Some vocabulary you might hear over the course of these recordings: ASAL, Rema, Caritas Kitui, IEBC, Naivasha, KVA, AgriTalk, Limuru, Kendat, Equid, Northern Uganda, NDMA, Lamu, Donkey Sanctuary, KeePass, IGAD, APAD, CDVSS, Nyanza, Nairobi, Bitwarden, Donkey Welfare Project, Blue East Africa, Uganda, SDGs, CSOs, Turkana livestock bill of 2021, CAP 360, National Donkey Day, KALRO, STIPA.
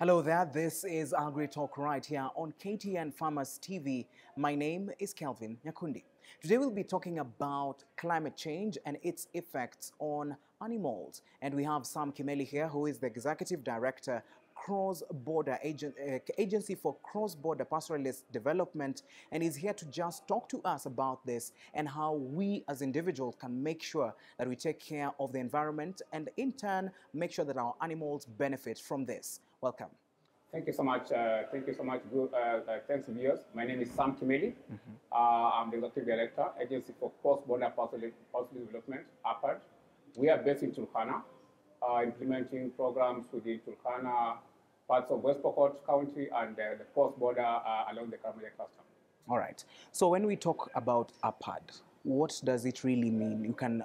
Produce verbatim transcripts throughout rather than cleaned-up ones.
Hello there, this is AgriTalk right here on K T N Farmers T V. My name is Kelvin Nyakundi. Today we'll be talking about climate change and its effects on animals. And we have Sam Kimeli here, who is the Executive Director, Cross-Border Agen uh, Agency for Cross-Border Pastoralist Development, and is here to just talk to us about this and how we as individuals can make sure that we take care of the environment and in turn make sure that our animals benefit from this. Welcome. Thank you so much. Uh, thank you so much. Good, uh, uh, thanks, viewers. My name is Sam Kimeli. Mm -hmm. uh, I'm the Executive Director, Agency for Cross-Border Pastoralist Development, A P A D. We are based in Turkana. Uh, implementing programs within Turkana, parts of West Pocot County, and uh, the cross-border uh, along the Karamojong cluster. All right. So when we talk about A P A D, what does it really mean? You can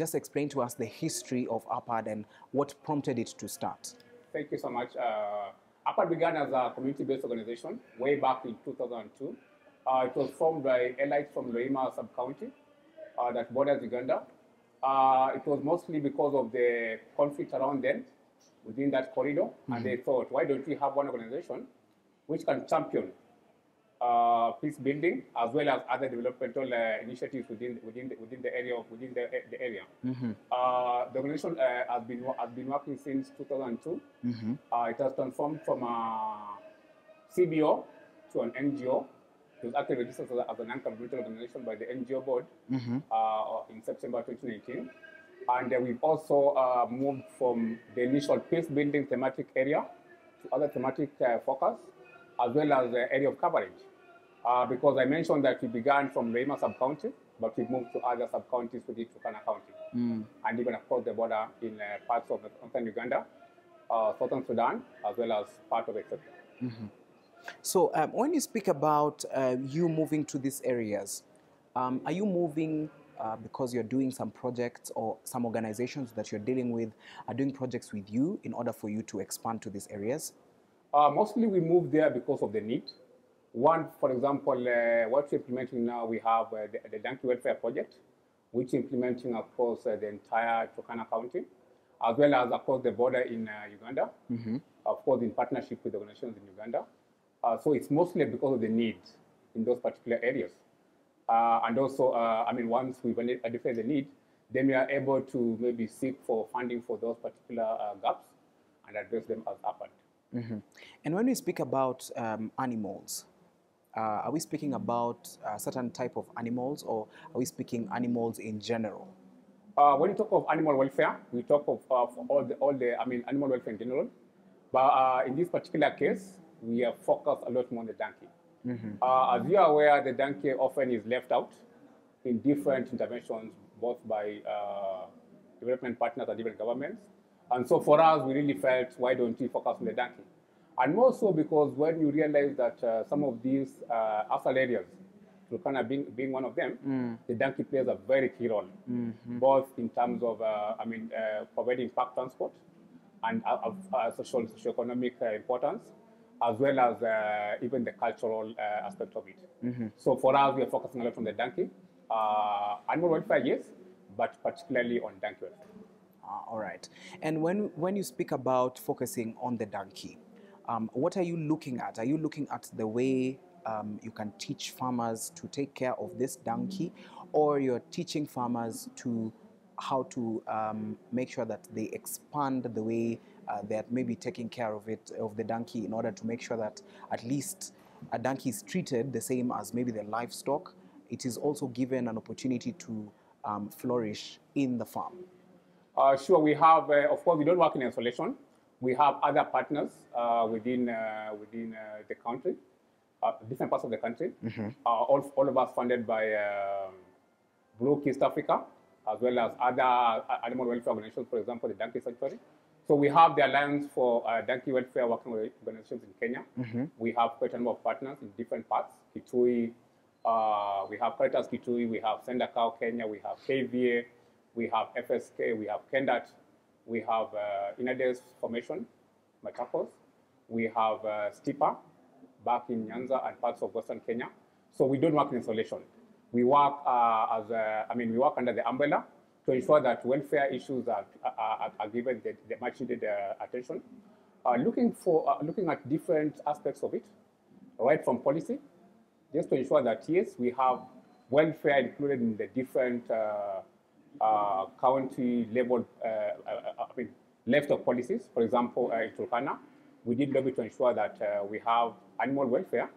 just explain to us the history of A P A D and what prompted it to start. Thank you so much. Uh, A P A D began as a community-based organization way back in two thousand two. Uh, it was formed by elites from Loima sub-county uh, that borders Uganda. Uh, it was mostly because of the conflict around them within that corridor, mm-hmm. and they thought, why don't we have one organization which can champion uh, peace building as well as other developmental uh, initiatives within within the, within the area of, within the, the area. Mm-hmm. uh, the organization uh, has been has been working since two thousand two. Mm-hmm. uh, it has transformed from a C B O to an N G O. It was actually registered as a non-governmental organization by the N G O board, mm-hmm. uh, in September twenty nineteen. And uh, we've also uh, moved from the initial peace-building thematic area to other thematic uh, focus, as well as the area of coverage. Uh, because I mentioned that we began from Rema sub-county, but we moved to other sub-counties within Turkana County. Mm. And even across the border in uh, parts of Northern Uganda, uh, Southern Sudan, as well as part of Ethiopia. Mm-hmm. So um, when you speak about uh, you moving to these areas, um, are you moving uh, because you're doing some projects or some organizations that you're dealing with are doing projects with you in order for you to expand to these areas? Uh, mostly we move there because of the need. One, for example, uh, what we're implementing now, we have uh, the, the Donkey Welfare Project, which implementing across uh, the entire Turkana County, as well as across the border in uh, Uganda, mm-hmm. of course in partnership with organizations in Uganda. Uh, so it's mostly because of the needs in those particular areas. Uh, and also, uh, I mean, once we've identified the need, then we are able to maybe seek for funding for those particular uh, gaps and address them as happened. Mm-hmm. And when we speak about um, animals, uh, are we speaking about a certain type of animals, or are we speaking animals in general? Uh, when we talk of animal welfare, we talk of, of all, the, all the, I mean, animal welfare in general. But uh, in this particular case, we are focused a lot more on the donkey. Mm-hmm. uh, as you are aware, the donkey often is left out in different interventions, both by uh, development partners and different governments. And so for us, we really felt, why don't we focus on the donkey? And more so because when you realize that uh, some of these uh, asal areas, Turkana being, being one of them, mm. the donkey plays a very key role, mm-hmm. both in terms of, uh, I mean, uh, providing park transport and uh, uh, social, socioeconomic uh, importance, as well as uh, even the cultural uh, aspect of it. Mm-hmm. So for us, we are focusing a lot on the donkey. Uh, animal welfare, yes, but particularly on donkey welfare. Ah, all right. And when, when you speak about focusing on the donkey, um, what are you looking at? Are you looking at the way um, you can teach farmers to take care of this donkey, or you're teaching farmers to how to um, make sure that they expand the way Uh, that may be taking care of it, of the donkey, in order to make sure that at least a donkey is treated the same as maybe the livestock? It is also given an opportunity to um, flourish in the farm. Uh, sure, we have, uh, of course, we don't work in isolation. We have other partners uh, within, uh, within uh, the country, uh, different parts of the country, mm-hmm. uh, all, all of us funded by uh, Blue East Africa, as well as other animal welfare organizations, for example, the Donkey Sanctuary. So we have the Alliance for uh, Donkey Welfare Working Organizations in Kenya. Mm-hmm. We have quite a number of partners in different parts. Kitui, uh, we have Caritas Kitui, we have Sendakau Kenya, we have K V A, we have F S K, we have Kendat, we have uh, Inades Formation, Machakos, we have uh, Stipa back in Nyanza and parts of Western Kenya. So we don't work in isolation. We work uh, as a, I mean, we work under the umbrella to ensure that welfare issues are, are, are given the, the much needed uh, attention, uh, looking for uh, looking at different aspects of it, right from policy, just to ensure that yes, we have welfare included in the different uh, uh, county level uh, I mean, level of policies. For example, uh, in Turkana, we did lobby to ensure that uh, we have animal welfare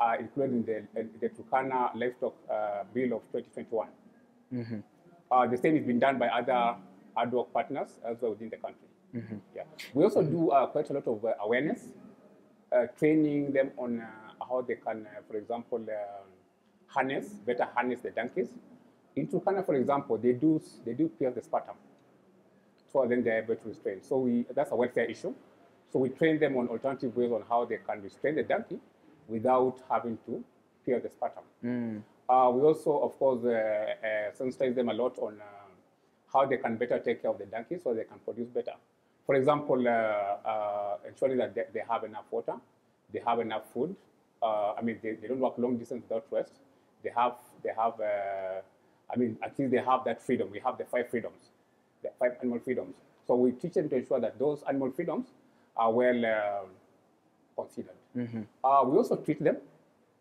uh, included in the, the Turkana livestock uh, bill of twenty twenty-one. Mm-hmm. Uh, the same is being done by other ad hoc partners as well within the country. Mm-hmm. Yeah. We also do uh, quite a lot of uh, awareness, uh, training them on uh, how they can, uh, for example, uh, harness, better harness the donkeys. In Turkana, for example, they do they do pierce the sputum, so then they're able to restrain. So we, that's a welfare issue. So we train them on alternative ways on how they can restrain the donkey without having to pierce the sputum. Mm. Uh, we also, of course, uh, uh, sensitize them a lot on uh, how they can better take care of the donkeys so they can produce better. For example, uh, uh, ensuring that they, they have enough water, they have enough food. Uh, I mean, they, they don't walk long distance without rest. They have, they have. Uh, I mean, at least they have that freedom. We have the five freedoms, the five animal freedoms. So we teach them to ensure that those animal freedoms are well uh, considered. Mm-hmm. uh, we also treat them.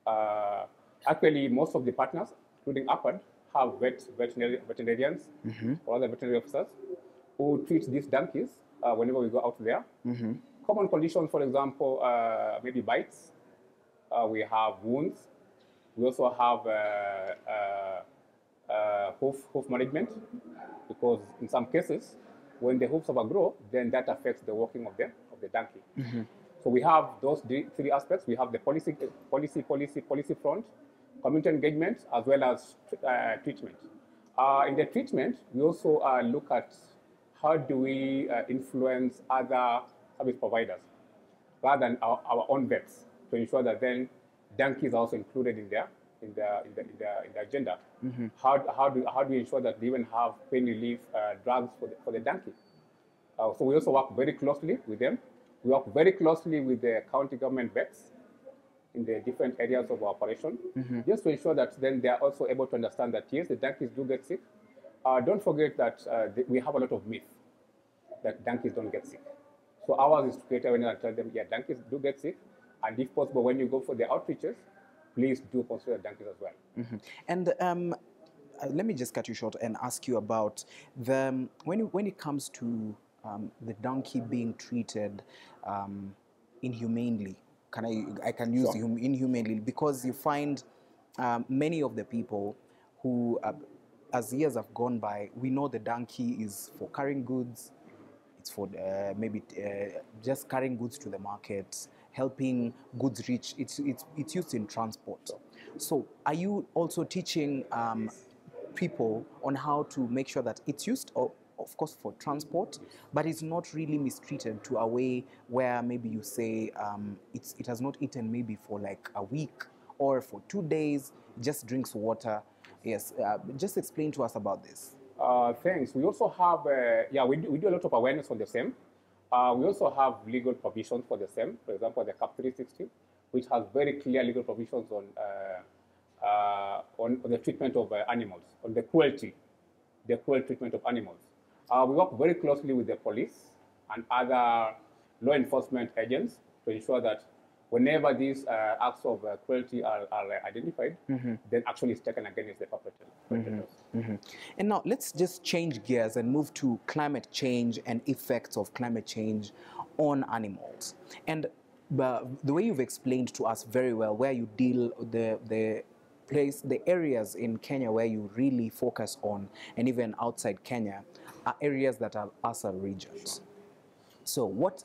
Uh, actually, most of the partners, including APAD, have vet, veterinary, veterinarians mm-hmm. or other veterinary officers who treat these donkeys uh, whenever we go out there. Mm-hmm. Common conditions, for example, uh, maybe bites. Uh, we have wounds. We also have uh, uh, uh, hoof, hoof management, because in some cases, when the hoofs overgrow, then that affects the walking of the, of the donkey. Mm-hmm. So we have those three aspects. We have the policy, policy, policy, policy front, community engagement, as well as uh, treatment. Uh, in the treatment, we also uh, look at how do we uh, influence other service providers rather than our, our own vets, to ensure that then donkeys are also included in their in the in the in the, in the agenda. Mm-hmm. How how do how do we ensure that they even have pain relief uh, drugs for the, for the donkey? Uh, so we also work very closely with them. We work very closely with the county government vets in the different areas of our operation, mm-hmm. just to ensure that then they are also able to understand that yes, the donkeys do get sick. Uh, don't forget that uh, th we have a lot of myth that donkeys don't get sick. So ours is to create awareness and tell them, yeah, donkeys do get sick. And if possible, when you go for the outreaches, please do consider donkeys as well. Mm-hmm. And um, uh, let me just cut you short and ask you about the when when it comes to um, the donkey being treated um, inhumanely. Can I I can use sure. hum, inhumanely, because you find um, many of the people who, uh, as years have gone by, we know the donkey is for carrying goods. It's for uh, maybe uh, just carrying goods to the market, helping goods reach, it's, it's, it's used in transport. So are you also teaching um, people on how to make sure that it's used, of, of course, for transport, but it's not really mistreated to a way where maybe you say um, it's, it has not eaten maybe for like a week or for two days, just drinks water? Yes, uh, just explain to us about this. Uh, thanks. We also have, uh, yeah, we do, we do a lot of awareness on the same. Uh, we also have legal provisions for the same. For example, the C A P three sixty, which has very clear legal provisions on uh, uh, on, on the treatment of uh, animals, on the cruelty, the cruel treatment of animals. Uh, we work very closely with the police and other law enforcement agents to ensure that whenever these uh, acts of uh, cruelty are, are identified, mm-hmm. then action is taken against the perpetrators. Mm-hmm. Mm-hmm. And now let's just change gears and move to climate change and effects of climate change on animals. And uh, the way you've explained to us very well, where you deal the the place, the areas in Kenya where you really focus on, and even outside Kenya, are areas that are ASA regions. Sure. So what?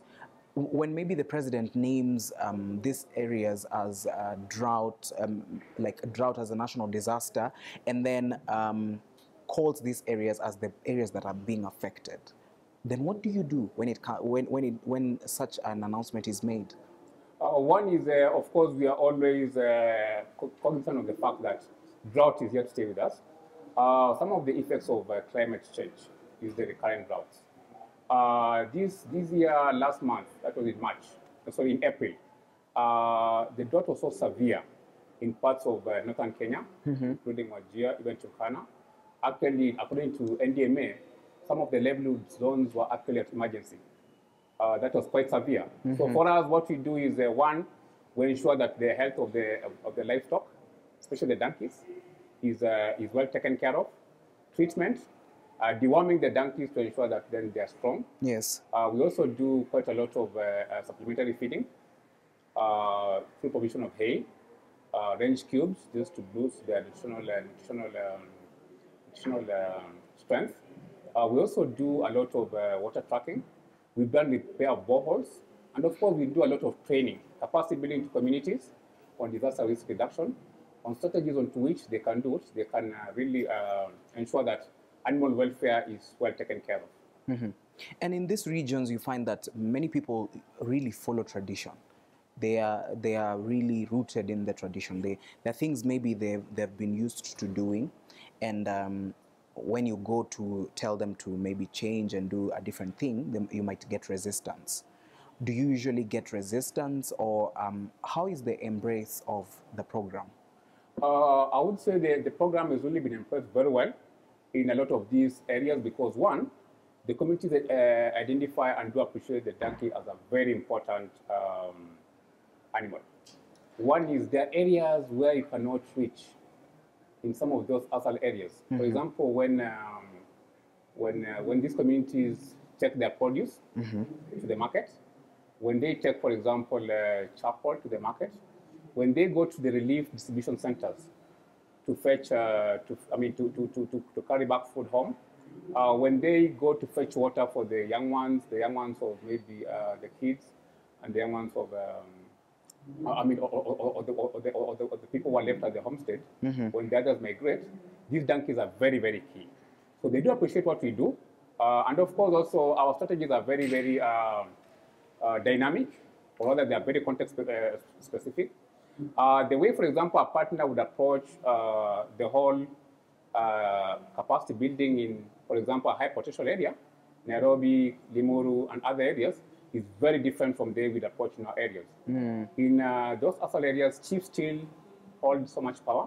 When maybe the president names um, these areas as uh, drought, um, like drought as a national disaster, and then um, calls these areas as the areas that are being affected, then what do you do when it when when it, when such an announcement is made? Uh, one is, uh, of course, we are always uh, cognizant of the fact that drought is here to stay with us. Uh, some of the effects of uh, climate change is the recurrent droughts. Uh, this, this year, last month, that was in March, sorry, in April, uh, the drought was so severe in parts of uh, northern Kenya, mm-hmm. including Wajir, even Turkana. Actually, according to N D M A, some of the livelihood zones were actually at emergency. uh, that was quite severe. Mm-hmm. So for us, what we do is, uh, one, we ensure that the health of the, of the livestock, especially the donkeys, is, uh, is well taken care of. Treatment, uh, deworming the donkeys to ensure that then they are strong. Yes. Uh, we also do quite a lot of uh, uh, supplementary feeding, uh, through provision of hay, uh, range cubes, just to boost their nutritional, uh, nutritional, um, nutritional uh, strength. Uh, we also do a lot of uh, water tracking. We build repair of boreholes. And of course, we do a lot of training, capacity building to communities on disaster risk reduction, on strategies onto which they can do it. They can uh, really uh, ensure that animal welfare is well taken care of. Mm-hmm. And in these regions, you find that many people really follow tradition. They are, they are really rooted in the tradition. They, the things maybe they've, they've been used to doing. And um, when you go to tell them to maybe change and do a different thing, then you might get resistance. Do you usually get resistance, or um, how is the embrace of the program? Uh, I would say the, the program has really been embraced very well in a lot of these areas because, one, the communities uh, identify and do appreciate the donkey as a very important um, animal. One is there are areas where you cannot reach in some of those other areas. Mm-hmm. For example, when, um, when, uh, when these communities take their produce mm-hmm. to the market, when they take, for example, uh, charcoal to the market, when they go to the relief distribution centers to fetch, uh, to, I mean, to, to, to, to carry back food home, uh, when they go to fetch water for the young ones, the young ones of maybe uh, the kids, and the young ones of, um, I mean, or, or, or, or, the, or, the, or, the, or the people who are left at the homestead, mm-hmm. when the others migrate, these donkeys are very, very key. So they do appreciate what we do. Uh, and of course, also, our strategies are very, very, uh, Uh, dynamic, or rather they are very context uh, specific. Uh, the way, for example, a partner would approach uh, the whole uh, capacity building in, for example, a high potential area, Nairobi, Limuru, and other areas, is very different from the way we approach in our areas. Mm. In uh, those other areas, chiefs still hold so much power,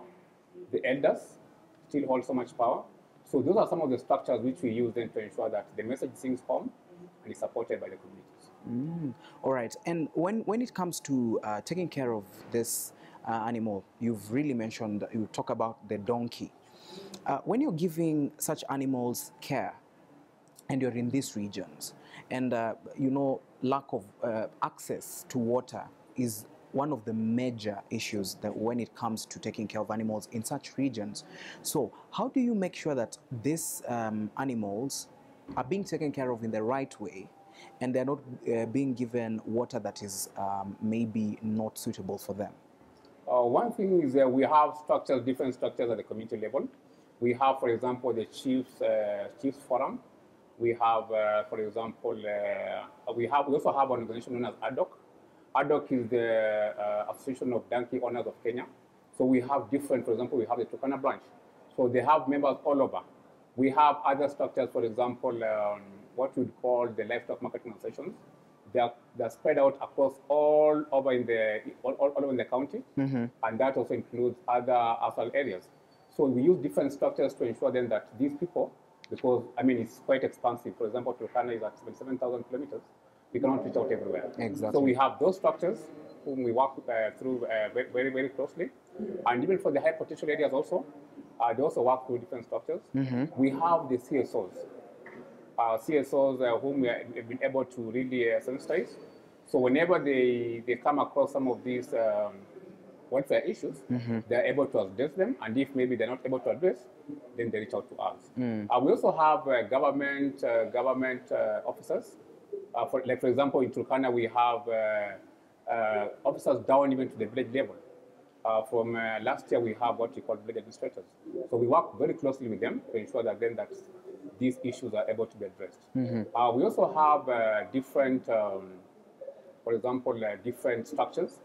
the elders still hold so much power. So those are some of the structures which we use then to ensure that the message sinks home and is supported by the community. Mm. All right. And when, when it comes to uh, taking care of this uh, animal, you've really mentioned, you talk about the donkey. Uh, when you're giving such animals care and you're in these regions and, uh, you know, lack of uh, access to water is one of the major issues that when it comes to taking care of animals in such regions. So how do you make sure that these um, animals are being taken care of in the right way, and they're not uh, being given water that is um, maybe not suitable for them? Uh, one thing is that we have structures, different structures at the community level. We have, for example, the Chiefs, uh, Chiefs Forum. We have, uh, for example, uh, we, have, we also have an organization known as AgriTalk. AgriTalk is the uh, Association of Donkey Owners of Kenya. So we have different, for example, we have the Turkana branch. So they have members all over. We have other structures, for example, um, what we'd call the livestock marketing organizations. They are, they are spread out across all over in the, all, all over in the county, mm-hmm. and that also includes other rural areas. So we use different structures to ensure then that these people, because, I mean, it's quite expansive. For example, Turkana is at seven thousand kilometers. We cannot reach out everywhere. Exactly. So we have those structures whom we work uh, through uh, very, very closely. And even for the high potential areas also, uh, they also work through different structures. Mm-hmm. We have the C S Os. Uh, C S Os uh, whom we have been able to really uh, sensitize. So whenever they, they come across some of these um, welfare issues, mm-hmm. they're able to address them. And if maybe they're not able to address, then they reach out to us. Mm. Uh, we also have uh, government uh, government uh, officers. Uh, for, like, for example, in Turkana, we have uh, uh, officers down even to the village level. Uh, from uh, last year, we have what we call village administrators. So we work very closely with them to ensure that then that's these issues are able to be addressed. Mm-hmm. uh, we also have uh, different, um, for example, uh, different structures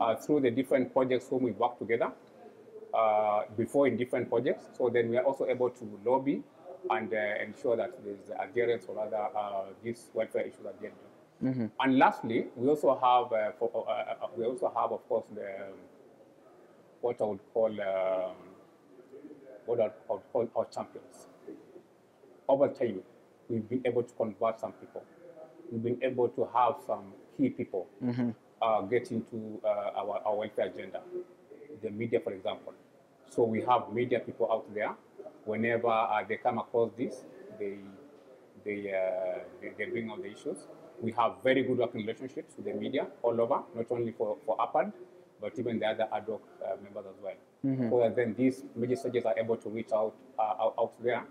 uh, through the different projects whom we work together uh, before in different projects. So then we are also able to lobby and uh, ensure that there is adherence or other uh, these welfare issues are dealt with. Mm-hmm. And lastly, we also have, uh, for, uh, we also have, of course, the, what I would call, um, what I would call our champions. Over time, we've been able to convert some people. we've been able to have some key people mm-hmm. uh, get into uh, our, our welfare agenda. The media, for example. So we have media people out there. Whenever uh, they come across this, they they, uh, they they bring out the issues. We have very good working relationships with the media all over, not only for, for A P A D, but even the other ad hoc uh, members as well. Mm-hmm. So then these media strategies are able to reach out, uh, out out there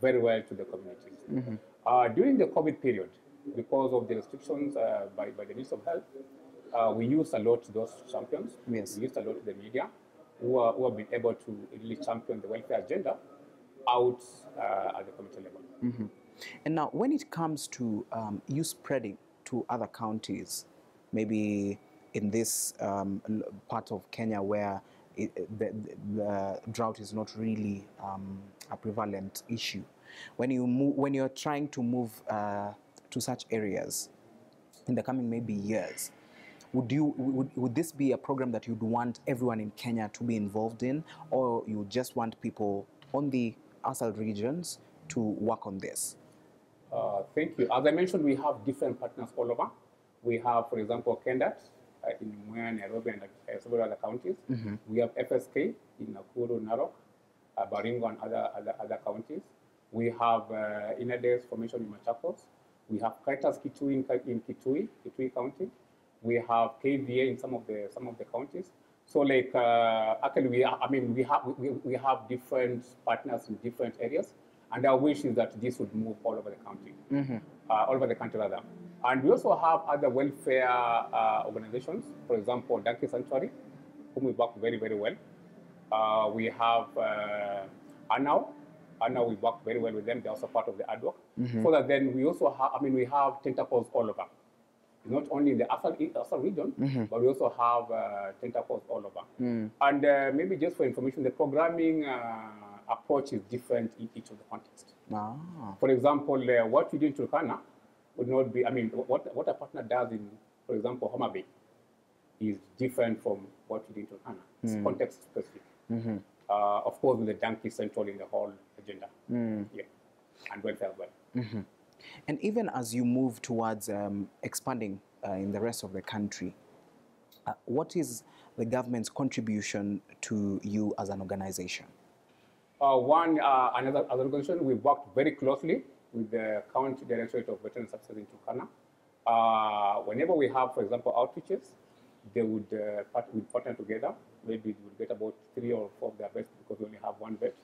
very well to the communities. Mm-hmm. uh, during the COVID period, because of the restrictions uh, by, by the Ministry of Health, uh, we used a lot those champions. Yes. We used a lot the media who, are, who have been able to really champion the welfare agenda out uh, at the community level. Mm-hmm. And now when it comes to um, you spreading to other counties, maybe in this um, part of Kenya where it, the, the, the drought is not really um, a prevalent issue, when, you move, when you're trying to move uh, to such areas in the coming maybe years, would, you, would, would this be a program that you'd want everyone in Kenya to be involved in, or you just want people on the ASAL regions to work on this? Uh, thank you. As I mentioned, we have different partners all over. We have, for example, Kendat uh, in Mwea, Nairobi, and uh, several other counties. Mm-hmm. We have F S K in Nakuru, Narok, uh, Baringo, and other, other, other counties. We have uh, Inades Formation in Machakos. We have Caritas Kitui in, in Kitui, Kitui County. We have K V A in some of the some of the counties. So, like, uh, actually, we are, I mean, we have we, we have different partners in different areas. And our wish is that this would move all over the country, mm-hmm. uh, all over the country rather. And we also have other welfare uh, organizations, for example, Donkey Sanctuary, whom we work very, very well. Uh, we have uh, Anao. Anao, we work very well with them. They're also part of the AdWork. Mm-hmm. So that then we also have, I mean, we have tentacles all over. Not only in the ASAL region, mm-hmm. but we also have uh, tentacles all over. Mm. And uh, maybe just for information, the programming uh, approach is different in each of the context. Ah. For example, uh, what we do in Turkana would not be, I mean, what, what a partner does in, for example, Homa Bay is different from what we do in Turkana. It's mm. context specific. Mm-hmm. uh, of course, with the donkey central in the whole agenda. Mm. Yeah. And welfare as well. Mm-hmm. And even as you move towards um, expanding uh, in the rest of the country, uh, what is the government's contribution to you as an organization? Uh, one, uh, another organization, we worked very closely with the County Directorate of Veteran Services in Turkana. Uh, whenever we have, for example, outreaches, they would uh, part, we'd partner together. Maybe we'll get about three or four of their vets because we only have one vet.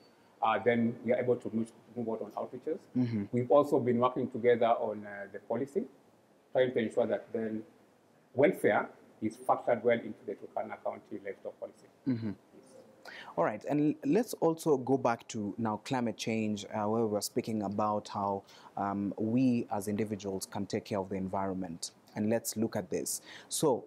Uh, then we are able to move, move out on outreaches. Mm-hmm. We've also been working together on uh, the policy, trying to ensure that then welfare is factored well into the Turkana County livestock policy. Mm-hmm. All right, and let's also go back to now climate change, uh, where we were speaking about how um, we as individuals can take care of the environment. And let's look at this. So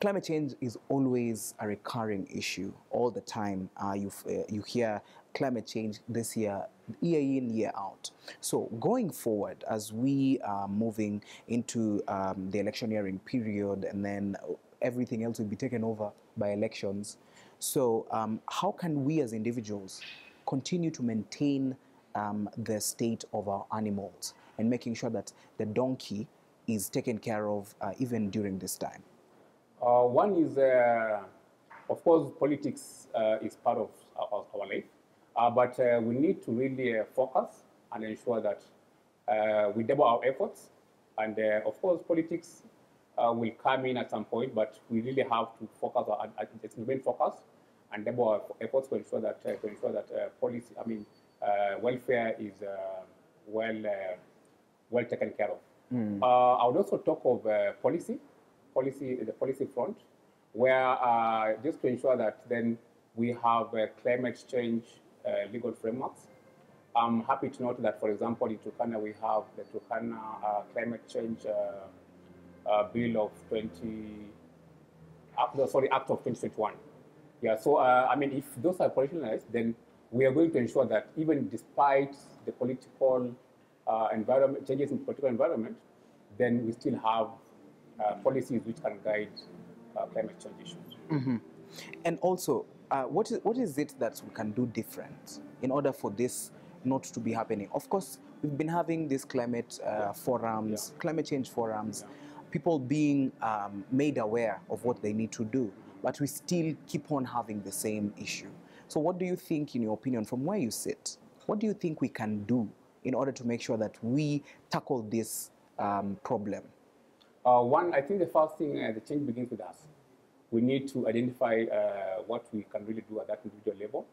climate change is always a recurring issue all the time. Uh, you, uh, you hear climate change this year, year in, year out. So going forward, as we are moving into um, the electioneering period and then everything else will be taken over by elections, so um, how can we as individuals continue to maintain um, the state of our animals and making sure that the donkey is taken care of uh, even during this time? Uh, one is, uh, of course, politics uh, is part of our, our life, uh, but uh, we need to really uh, focus and ensure that uh, we double our efforts. And uh, of course, politics Uh, will come in at some point, but we really have to focus on it's remain focused and double our efforts to ensure that uh, to ensure that uh, policy, I mean, uh, welfare is uh, well uh, well taken care of. Mm. Uh, I would also talk of uh, policy, policy the policy front, where uh, just to ensure that then we have uh, climate change uh, legal frameworks. I'm happy to note that, for example, in Turkana we have the Turkana uh, climate change. Uh, Uh, bill of twenty, uh, sorry, Act of twenty twenty-one. Yeah, so uh, I mean, if those are operationalized, then we are going to ensure that even despite the political uh, environment changes in the political environment, then we still have uh, policies which can guide uh, climate change issues. Mm-hmm. And also, uh, what is what is it that we can do different in order for this not to be happening? Of course, we've been having these climate uh, forums, yeah. climate change forums, yeah. people being um, made aware of what they need to do, but we still keep on having the same issue. So what do you think, in your opinion, from where you sit, what do you think we can do in order to make sure that we tackle this um, problem? Uh, one, I think the first thing, uh, the change begins with us. We need to identify uh, what we can really do at that individual level.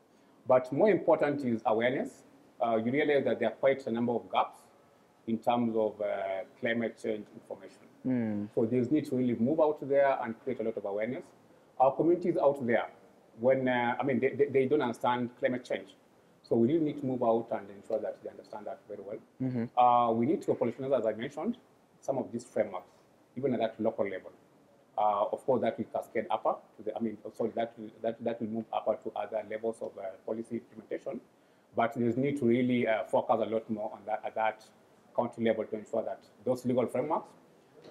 But more important is awareness. Uh, you realize that there are quite a number of gaps in terms of uh, climate change information. Mm. So there's need to really move out there and create a lot of awareness. Our communities out there, when uh, I mean, they, they, they don't understand climate change. So we really need to move out and ensure that they understand that very well. Mm-hmm. uh, we need to operationalize, as I mentioned, some of these frameworks, even at that local level. Uh, of course, that will cascade upper to the, I mean, sorry, that will, that, that will move upper to other levels of uh, policy implementation. But there's need to really uh, focus a lot more on that at that county level to ensure that those legal frameworks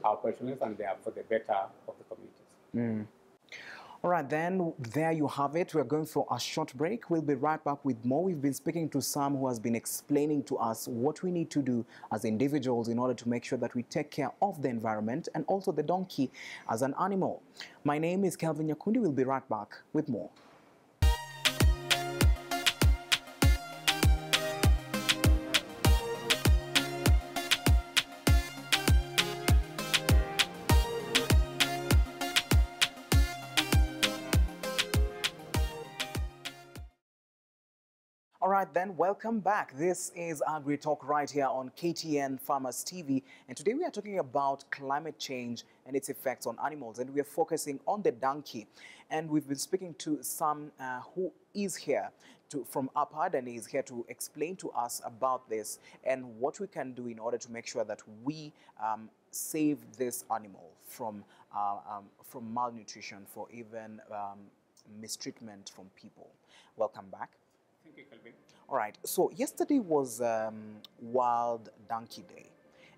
are operationalized and they are for the better of the communities. Mm. All right, then, there you have it. We're going for a short break. We'll be right back with more. We've been speaking to Sam, who has been explaining to us what we need to do as individuals in order to make sure that we take care of the environment and also the donkey as an animal. My name is Kelvin Nyakundi. We'll be right back with more. All right, then, welcome back. This is AgriTalk right here on K T N Farmers T V. And today we are talking about climate change and its effects on animals. And we are focusing on the donkey. And we've been speaking to Sam, uh, who is here to, from U P A D, and he's here to explain to us about this and what we can do in order to make sure that we um, save this animal from, uh, um, from malnutrition, for even um, mistreatment from people. Welcome back. Thank you, Kelvin. All right. So yesterday was um, Wild Donkey Day,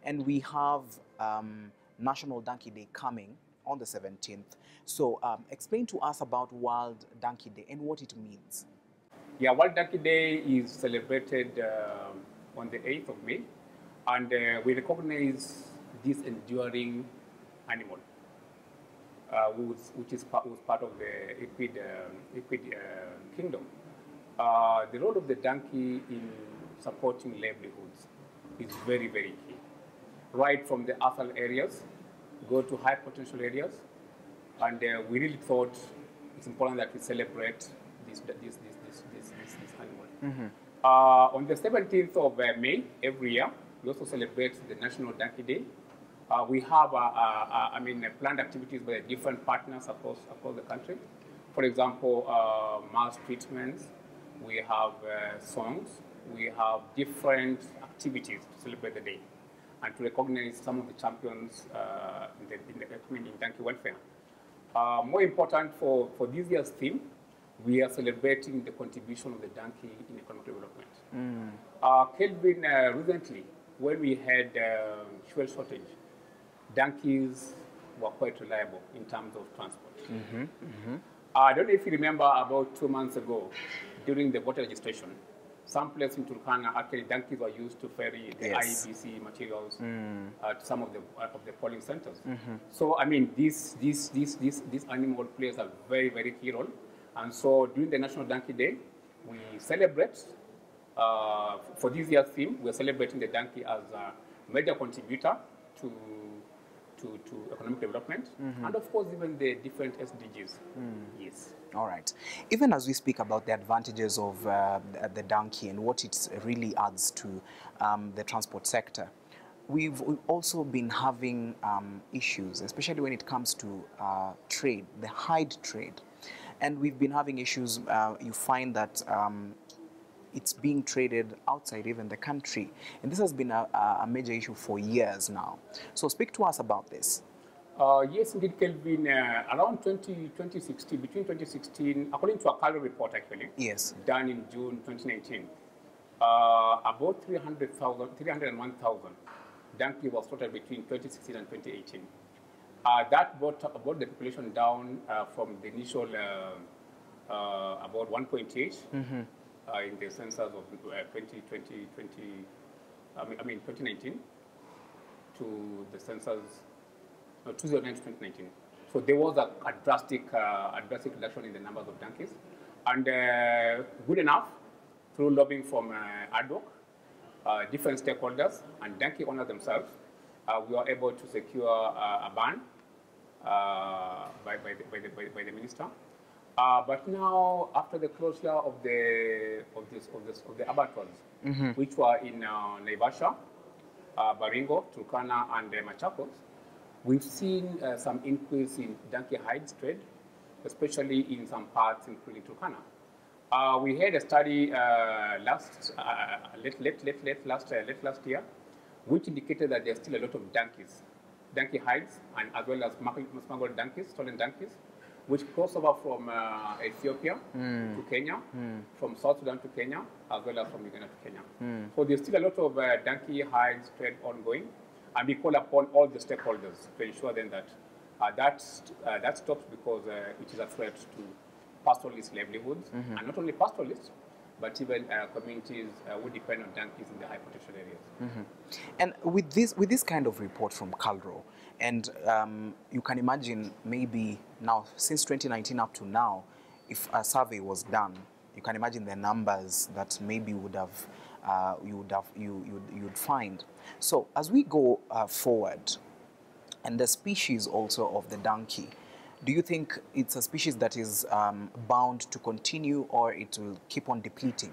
and we have um, National Donkey Day coming on the seventeenth. So um, explain to us about Wild Donkey Day and what it means. Yeah, Wild Donkey Day is celebrated uh, on the eighth of May, and uh, we recognize this enduring animal, uh, which, which is part, was part of the equid, uh, equid uh, kingdom. Uh, the role of the donkey in supporting livelihoods is very, very key. Right from the arsal areas, go to high potential areas, and uh, we really thought it's important that we celebrate this, this, this, this, this, this, this animal. Mm-hmm. uh, on the seventeenth of May every year, we also celebrate the National Donkey Day. Uh, we have, uh, uh, uh, I mean, uh, planned activities by different partners across, across the country. For example, uh, mass treatments. We have uh, songs, we have different activities to celebrate the day and to recognize some of the champions uh, in, the, in, the, in donkey welfare. Uh, more important for, for this year's theme, we are celebrating the contribution of the donkey in economic development. Mm. Uh, Kelvin, uh, recently, when we had uh, fuel shortage, donkeys were quite reliable in terms of transport. Mm-hmm, mm-hmm. I don't know if you remember, about two months ago, during the water registration, some places in Turkana, actually donkeys were used to ferry the yes. I E B C materials mm. uh, to some of the uh, of the polling centers. Mm-hmm. So I mean, this this this this this animal plays a very very key role, and so during the National Donkey Day, we celebrate uh, for this year's theme. We are celebrating the donkey as a major contributor to. To, to economic development, mm-hmm. and of course even the different S D Gs. Mm. Yes. All right. Even as we speak about the advantages of uh, the, the donkey and what it really adds to um, the transport sector, we've also been having um, issues, especially when it comes to uh, trade, the hide trade. And we've been having issues, uh, you find that um, it's being traded outside even the country. And this has been a, a major issue for years now. So speak to us about this. Uh, yes, indeed, Kelvin. Uh, around twenty, twenty sixteen, between twenty sixteen, according to a KALRO report, actually, yes. done in June twenty nineteen, uh, about three hundred thousand, three hundred one thousand donkeys were slaughtered between twenty sixteen and twenty eighteen. Uh, that brought, brought the population down uh, from the initial uh, uh, about one point eight. Mm-hmm. Uh, in the census of uh, 2020, 20, I mean, I mean twenty nineteen to the census, no, two thousand nine to twenty nineteen. So there was a, a drastic, uh, a drastic reduction in the numbers of donkeys, and uh, good enough through lobbying from uh, AgriTalk, uh, different stakeholders, and donkey owners themselves, uh, we were able to secure uh, a ban uh, by, by, the, by, the, by the minister. Uh, but now, after the closure of the of this of this of the abattoirs, mm-hmm. which were in uh, Naivasha, uh, Baringo, Turkana, and uh, Machakos, we've seen uh, some increase in donkey hides trade, especially in some parts, including Turkana. Uh, we had a study uh, last uh, late late late late last uh, late last year, which indicated that there's still a lot of donkeys, donkey hides, and as well as smuggled donkeys, stolen donkeys, which cross over from uh, Ethiopia mm. to Kenya, mm. from South Sudan to Kenya, as well as from Uganda to Kenya. Mm. So there's still a lot of uh, donkey hides trade ongoing, and we call upon all the stakeholders to ensure then that uh, that, uh, that stops, because uh, it is a threat to pastoralist livelihoods, mm-hmm. and not only pastoralists, but even uh, communities uh, who depend on donkeys in the high protection areas. Mm-hmm. And with this, with this kind of report from KALRO, and um, you can imagine maybe now, since twenty nineteen up to now, if a survey was done, you can imagine the numbers that maybe would have, uh, you would have, you, you'd, you'd find. So as we go uh, forward, and the species also of the donkey, do you think it's a species that is um, bound to continue, or it will keep on depleting?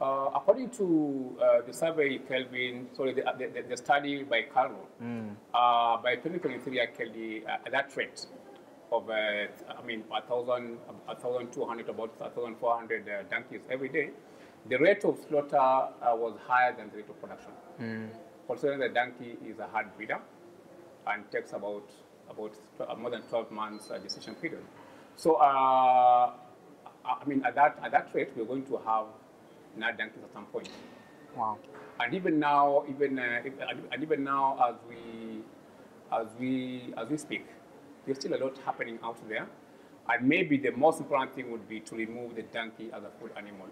Uh, according to uh, the survey, Kelvin, sorry, the, the, the study by KALRO, mm. uh, by twenty twenty-three, actually, uh, that rate of, uh, I mean, one thousand, one thousand two hundred, about one thousand four hundred uh, donkeys every day, the rate of slaughter uh, was higher than the rate of production. Mm. Considering the donkey is a hard breeder and takes about about more than twelve months uh, gestation period. So, uh, I mean, at that, at that rate, we're going to have Nile donkeys at some point. Wow. And even now, even uh, if, and even now, as we as we as we speak, there's still a lot happening out there. And maybe the most important thing would be to remove the donkey as a food animal,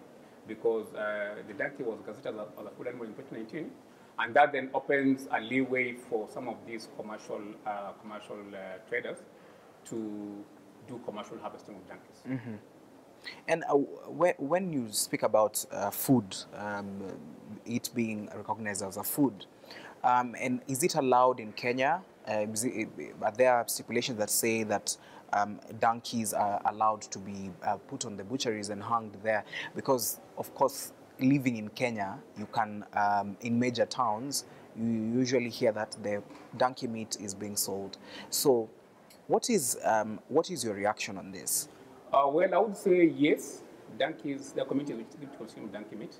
because uh, the donkey was considered as a, as a food animal in twenty nineteen, and that then opens a leeway for some of these commercial uh, commercial uh, traders to do commercial harvesting of donkeys. Mm-hmm. And uh, when you speak about uh, food, um, it being recognized as a food, um, and is it allowed in Kenya? Uh, it, are there stipulations that say that um, donkeys are allowed to be uh, put on the butcheries and hanged there? Because, of course, living in Kenya, you can, um, in major towns, you usually hear that the donkey meat is being sold. So what is, um, what is your reaction on this? Uh, well, I would say yes. Donkeys, the community which consume donkey meat.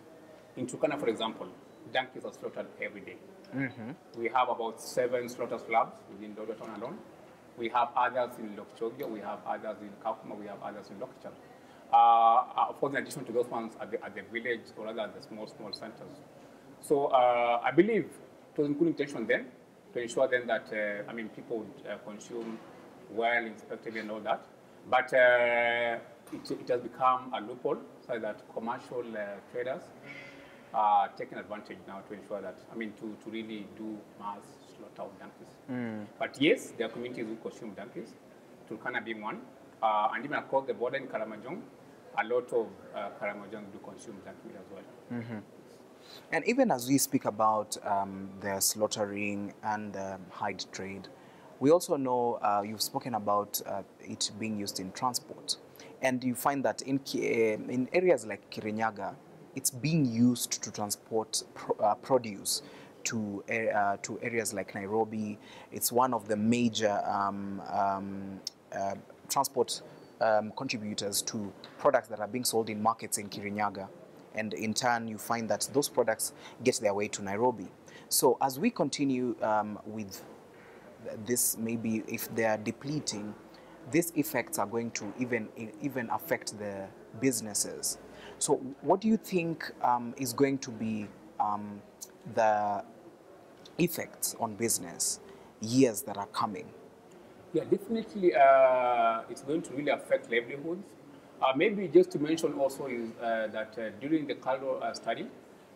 In Turkana, for example, donkeys are slaughtered every day. Mm-hmm. We have about seven slaughter slabs within Dodo Town alone. We have others in Lokitogia, we have others in Kakuma, we have others in Lokitogia. Uh, of course, in addition to those ones at the, at the village, or rather at the small, small centers. So uh, I believe it was in good intention then to ensure then that, uh, I mean, people would uh, consume well, inspectively, and all that. But uh, it, it has become a loophole, so that commercial uh, traders are taking advantage now to ensure that, I mean, to, to really do mass slaughter of donkeys. Mm. But yes, there are communities who consume donkeys, Turkana being one, uh, and even across the border in Karamojong, a lot of uh, Karamojong do consume donkeys as well. Mm-hmm. And even as we speak about um, the slaughtering and the hide trade, we also know uh, you've spoken about uh, it being used in transport, and you find that in, uh, in areas like Kirinyaga, it's being used to transport pro uh, produce to, uh, to areas like Nairobi. It's one of the major um, um, uh, transport um, contributors to products that are being sold in markets in Kirinyaga, and in turn you find that those products get their way to Nairobi. So as we continue um, with this, maybe if they are depleting, these effects are going to even even affect the businesses. So what do you think um, is going to be um, the effects on business years that are coming? Yeah, definitely uh, it's going to really affect livelihoods. Uh, maybe just to mention also is uh, that uh, during the KALRO uh, study,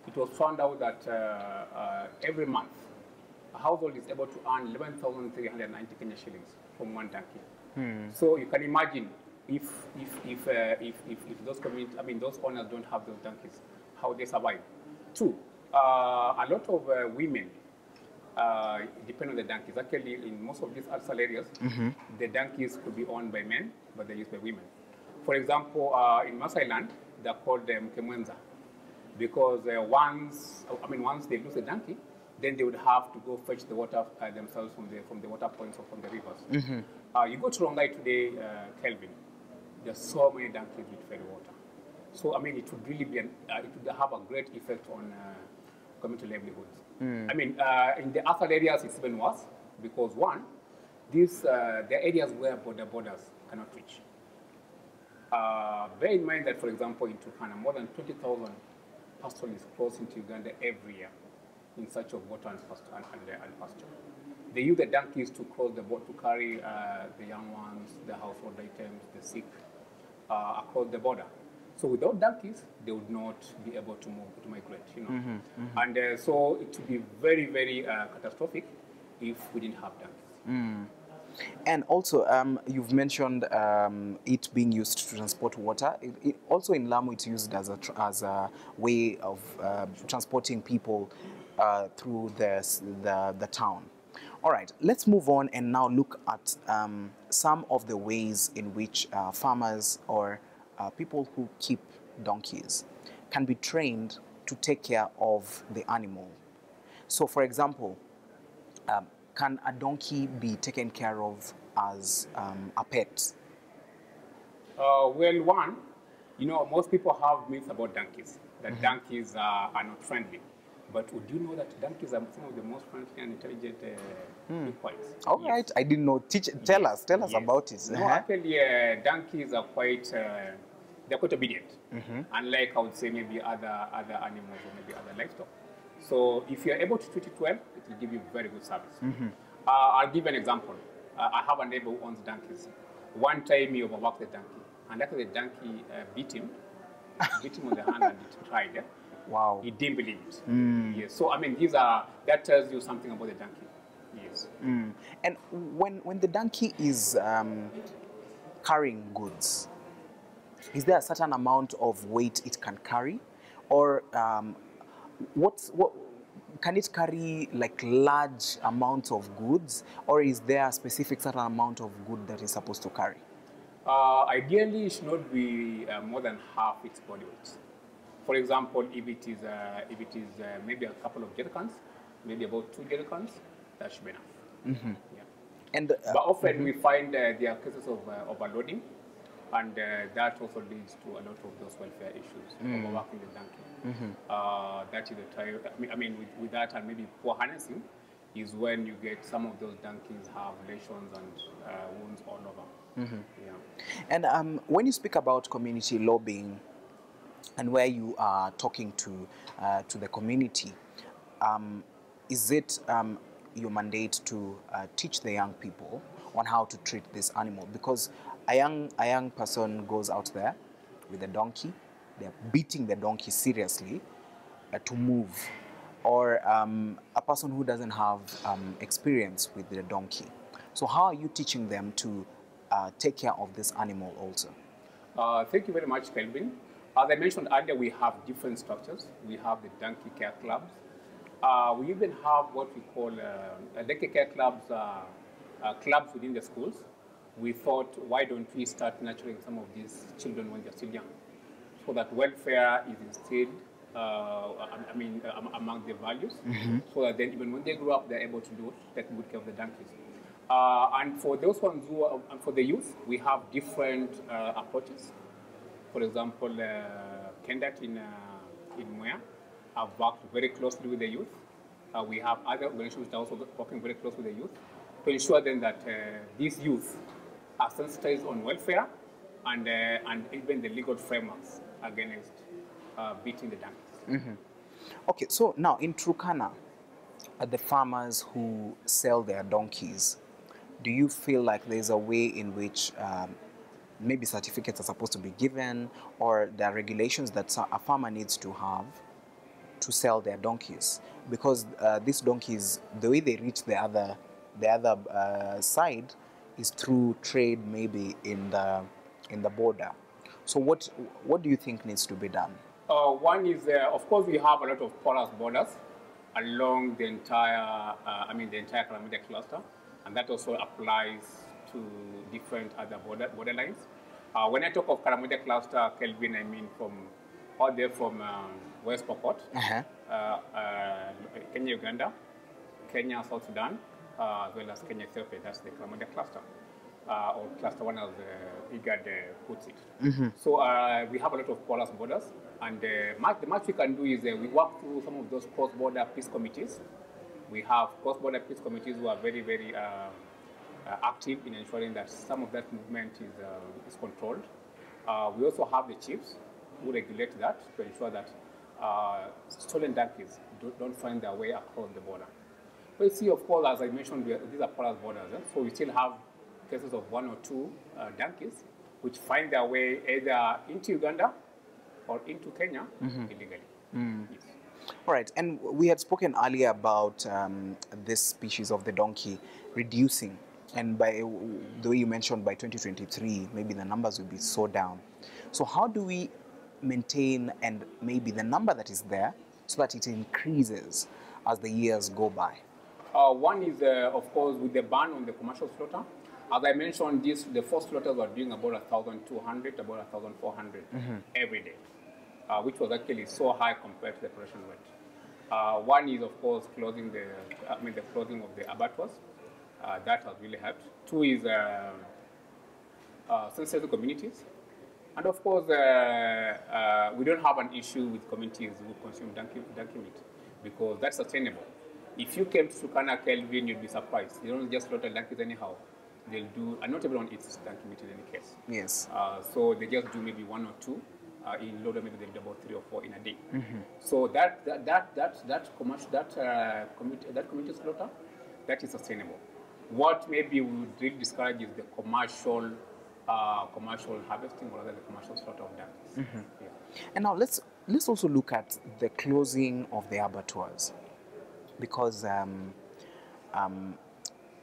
it was found out that uh, uh, every month, a household is able to earn eleven thousand three hundred ninety Kenya shillings from one donkey. Hmm. So you can imagine if if if, uh, if if if those communities, I mean those owners don't have those donkeys, how they survive. Two, uh, a lot of uh, women uh, depend on the donkeys. Actually, in most of these rural areas, mm-hmm. the donkeys could be owned by men, but they're used by women. For example, uh, in Maasai land, they're called um, Mkemwenza, because uh, once I mean once they lose a donkey, then they would have to go fetch the water uh, themselves from the from the water points or from the rivers. Mm-hmm. uh, you go to Rongai today, uh, Kelvin. There's so many donkeys with ferry water. So I mean, it would really be an, uh, it would have a great effect on uh, community livelihoods. Mm. I mean, uh, in the other areas, it's even worse because one, these uh, the areas where border borders cannot reach. Uh, bear in mind that, for example, in Turkana, more than twenty thousand pastoralists cross into Uganda every year in search of water and pasture. And, and, and pasture. They use the donkeys to cross the boat, to carry uh, the young ones, the household items, the sick, uh, across the border. So without donkeys, they would not be able to move, to migrate, you know. Mm-hmm, mm-hmm. And uh, so it would be very, very uh, catastrophic if we didn't have donkeys. Mm. And also, um, you've mentioned um, it being used to transport water. It, it, also in Lamu, it's used as a, as a way of uh, transporting people uh, through the, the, the town. All right, let's move on and now look at um, some of the ways in which uh, farmers or Uh, people who keep donkeys can be trained to take care of the animal. So, for example, um, can a donkey be taken care of as um, a pet? Uh, well, one, you know, most people have myths about donkeys, that mm-hmm. donkeys are, are not friendly. But would you know that donkeys are some of the most friendly and intelligent uh, mm. equines? All yes. right, I didn't know. Teach, tell yes. us, tell us yes. about it. No, actually, uh, donkeys are quite, uh, they're quite obedient. Mm-hmm. Unlike, I would say, maybe other other animals or maybe other livestock. So, if you are able to treat it well, it will give you very good service. Mm-hmm. uh, I'll give an example. Uh, I have a neighbor who owns donkeys. One time, he overworked the donkey, and after the donkey uh, beat him, beat him on the hand, and it tried. Eh? Wow. He didn't believe it. Mm. Yes. So I mean, these are that tells you something about the donkey. Yes. Mm. And when when the donkey is um, carrying goods, is there a certain amount of weight it can carry, or um, what's what? Can it carry like large amounts of goods, or is there a specific certain amount of good that it's supposed to carry? Uh, ideally, it should not be uh, more than half its body weight. For example, if it is, uh, if it is uh, maybe a couple of jerrycans, maybe about two jerrycans, that should be enough. Mm-hmm. Yeah. And, uh, but often mm-hmm. we find uh, there are cases of uh, overloading, and uh, that also leads to a lot of those welfare issues, mm. overworking the donkey. Mm-hmm. uh, that is a trial, I mean, I mean with, with that and maybe poor harnessing is when you get some of those donkeys have lesions and uh, wounds all over. Mm-hmm. Yeah. And um, when you speak about community lobbying, and where you are talking to uh, to the community, um, is it um, your mandate to uh, teach the young people on how to treat this animal? Because a young a young person goes out there with a donkey, they're beating the donkey seriously uh, to move, or um, a person who doesn't have um, experience with the donkey. So how are you teaching them to uh, take care of this animal also? Uh, thank you very much, Kelvin. As I mentioned earlier, we have different structures. We have the donkey care clubs. Uh, we even have what we call uh, donkey care clubs, uh, uh, clubs within the schools. We thought, why don't we start nurturing some of these children when they're still young, so that welfare is instilled, uh, I mean, uh, among their values, mm-hmm. so that then even when they grow up, they're able to do take good care of the donkeys. Uh, and for those ones who are, and for the youth, we have different uh, approaches. For example, uh, Kendat in, uh, in Mwea have worked very closely with the youth. Uh, we have other organizations that are also working very closely with the youth to ensure then that uh, these youth are sensitized on welfare and, uh, and even the legal frameworks against uh, beating the donkeys. Mm-hmm. Okay, so now in Turkana, uh, the farmers who sell their donkeys, do you feel like there's a way in which um, maybe certificates are supposed to be given, or there are regulations that a farmer needs to have to sell their donkeys, because uh, these donkeys, the way they reach the other the other uh, side is through trade, maybe in the in the border. So what what do you think needs to be done? Uh, one is, uh, of course, we have a lot of porous borders along the entire, uh, I mean, the entire Kalamida cluster, and that also applies to different other border borderlines. Uh, when I talk of Kalamida cluster, Kelvin, I mean from all there from um, West Pocot, uh-huh. uh, uh, Kenya, Uganda, Kenya, South Sudan, uh, as well as Kenya itself. That's the Kalamida cluster. Uh, or cluster one as uh, IGAD uh, puts it. Mm-hmm. So uh, we have a lot of porous borders, and uh, much, the much we can do is uh, we work through some of those cross-border peace committees. We have cross-border peace committees who are very, very uh, uh, active in ensuring that some of that movement is, uh, is controlled. Uh, we also have the chiefs who regulate that to ensure that uh, stolen donkeys don't, don't find their way across the border. We see, of course, as I mentioned, we are, these are porous borders, eh? So we still have cases of one or two uh, donkeys which find their way either into Uganda or into Kenya mm-hmm. illegally. Mm. Yes. All right, and we had spoken earlier about um, this species of the donkey reducing, and by the way you mentioned by twenty twenty-three, maybe the numbers will be so down. So how do we maintain and maybe the number that is there so that it increases as the years go by? Uh, one is, uh, of course, with the ban on the commercial slaughter. As I mentioned, this, the first slaughters were doing about one thousand two hundred, about one thousand four hundred mm-hmm. every day, uh, which was actually so high compared to the production rate. Uh, one is, of course, closing the, I mean, the closing of the abattoirs. Uh, that has really helped. Two is uh, uh, sensitive communities. And of course, uh, uh, we don't have an issue with communities who consume donkey, donkey meat, because that's sustainable. If you came to Turkana, Kelvin, you'd be surprised. You don't just slaughter donkeys anyhow. They'll do, and not everyone eats donkey meat in any case. Yes. Uh, so they just do maybe one or two. Uh, in Loda, maybe they do about three or four in a day. Mm-hmm. So that that that that that commercial that uh, community that community slaughter, that is sustainable. What maybe we would really discourage is the commercial uh, commercial harvesting, or rather the commercial slaughter of donkeys. Mm-hmm. Yeah. And now let's let's also look at the closing of the abattoirs, because um, um,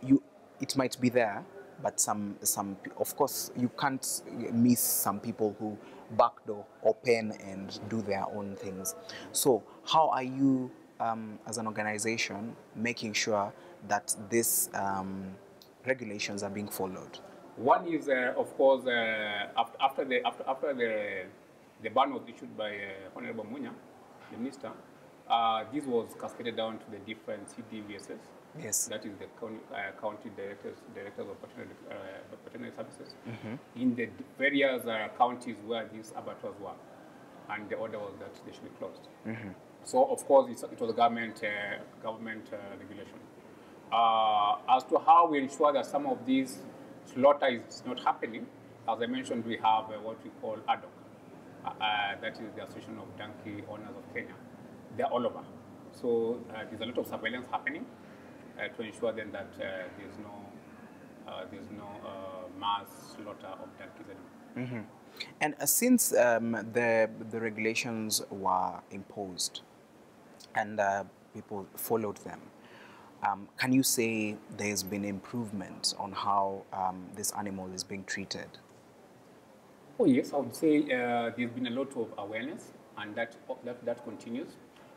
you it might be there. But some, some, of course, you can't miss some people who backdoor, open, and do their own things. So how are you, um, as an organization, making sure that these um, regulations are being followed? One is, uh, of course, uh, after the after, after the the ban was issued by uh, Honorable Munya, the minister, uh, this was cascaded down to the different C D V S S. Yes. That is the county, uh, county directors, directors of veterinary, uh, veterinary services mm-hmm. in the various uh, counties where these abattoirs were, and the order was that they should be closed. Mm-hmm. So, of course, it's, it was a government uh, government uh, regulation. Uh, as to how we ensure that some of these slaughter is not happening, as I mentioned, we have uh, what we call ADOC, uh, uh, that is the Association of Donkey Owners of Kenya. They're all over. So uh, there's a lot of surveillance happening. Uh, to ensure then that uh, there's no uh, there's no uh, mass slaughter of donkeys anymore. Mm-hmm. And uh, since um, the the regulations were imposed and uh, people followed them, um, can you say there's been improvement on how um, this animal is being treated? Oh yes, I would say uh, there's been a lot of awareness, and that that, that continues.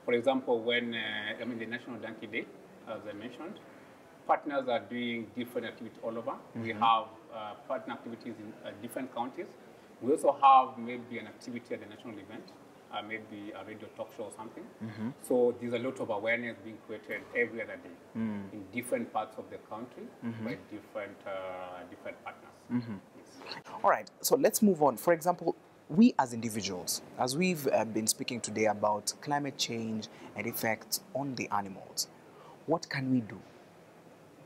For example, when uh, I mean the National Donkey Day. As I mentioned, partners are doing different activities all over. Mm-hmm. We have uh, partner activities in uh, different counties. We also have maybe an activity at the national event, uh, maybe a radio talk show or something. Mm-hmm. So there's a lot of awareness being created every other day mm. in different parts of the country mm-hmm. by different, uh, different partners. Mm-hmm. Yes. All right, so let's move on. For example, we as individuals, as we've uh, been speaking today about climate change and effects on the animals, what can we do?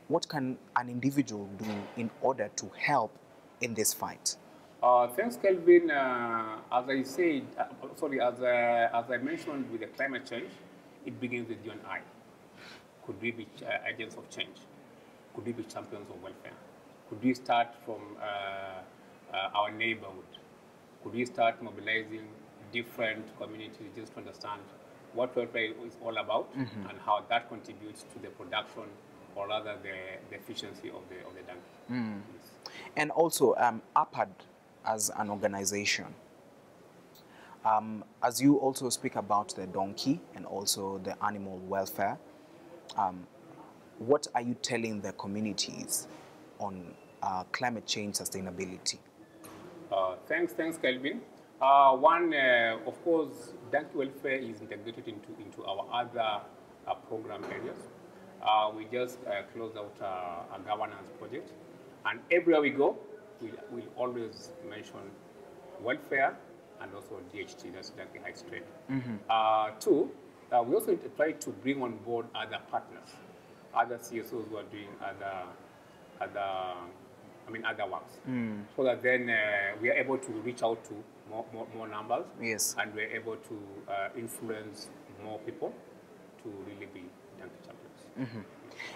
What can an individual do in order to help in this fight? Uh, thanks, Kelvin. Uh, as I said, uh, sorry, as, uh, as I mentioned with the climate change, it begins with you and I. Could we be uh, agents of change? Could we be champions of welfare? Could we start from uh, uh, our neighborhood? Could we start mobilizing different communities just to understand what welfare is all about, mm-hmm. and how that contributes to the production, or rather the, the efficiency of the, of the donkey. Mm. Yes. And also, um, A P A D as an organization, um, as you also speak about the donkey and also the animal welfare, um, what are you telling the communities on uh, climate change sustainability? Uh, thanks, thanks, Kelvin. Uh, one, uh, of course, donkey welfare is integrated into, into our other uh, program areas. Uh, we just uh, closed out uh, a governance project, and everywhere we go, we will always mention welfare and also D H T, that's donkey hide trade. Mm-hmm. uh, two, uh, we also try to bring on board other partners, other C S Os who are doing other, other, I mean, other works, mm. so that then uh, we are able to reach out to more, more, more numbers, yes, and we're able to uh, influence more people to really be donkey champions. Mm-hmm.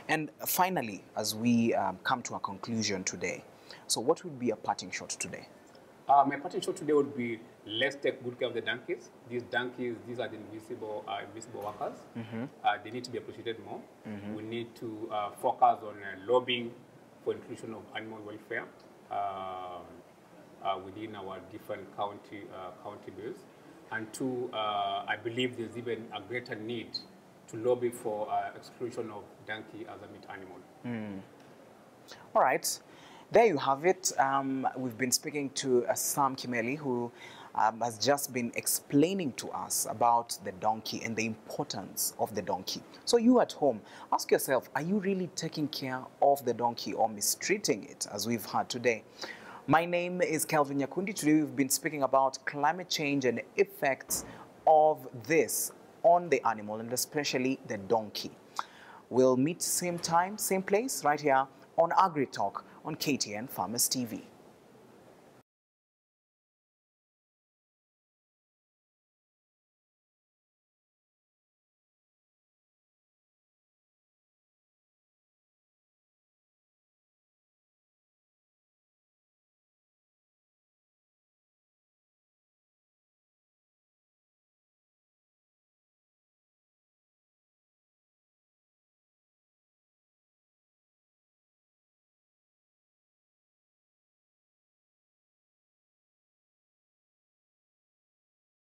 And finally, as we um, come to a conclusion today, so what would be a parting shot today? Uh, my parting shot today would be, let's take good care of the donkeys. These donkeys, these are the invisible, uh, invisible workers. Mm-hmm. Uh, they need to be appreciated more. Mm-hmm. We need to uh, focus on uh, lobbying for inclusion of animal welfare uh, uh, within our different county, uh, county bills. And two, uh, I believe there's even a greater need to lobby for uh, exclusion of donkey as a meat animal. Mm. All right. There you have it. Um, we've been speaking to uh, Sam Kimeli, who um, has just been explaining to us about the donkey and the importance of the donkey. So you at home, ask yourself, are you really taking care of the donkey or mistreating it, as we've heard today? My name is Kelvin Nyakundi. Today we've been speaking about climate change and the effects of this on the animal, and especially the donkey. We'll meet same time, same place, right here on AgriTalk on K T N Farmers T V.